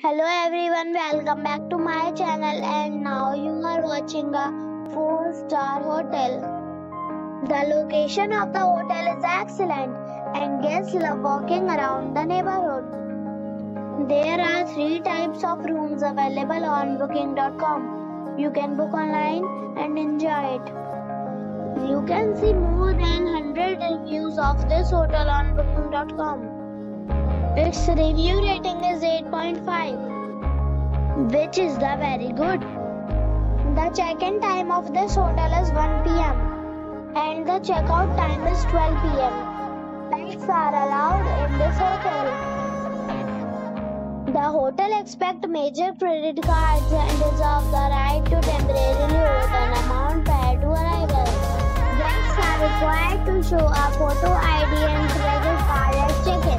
Hello everyone, welcome back to my channel, and now you are watching a 4-star hotel. The location of the hotel is excellent and guests love walking around the neighborhood. There are 3 types of rooms available on booking.com. You can book online and enjoy it. You can see more than 100 reviews of this hotel on booking.com. Its review rating is 8.5, which is very good. The check-in time of this hotel is 1 p.m. and the check-out time is 12 p.m. Pets are allowed in this hotel. The hotel accepts major credit cards and reserves the right to temporarily hold an amount prior to arrival. Guests are required to show a photo ID and credit card at check-in.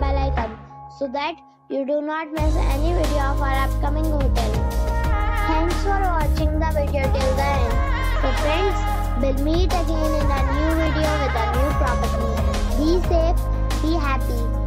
bell icon so that you do not miss any video of our upcoming hotel. Thanks for watching the video till the end. So friends, we'll meet again in a new video with a new property. Be safe, be happy.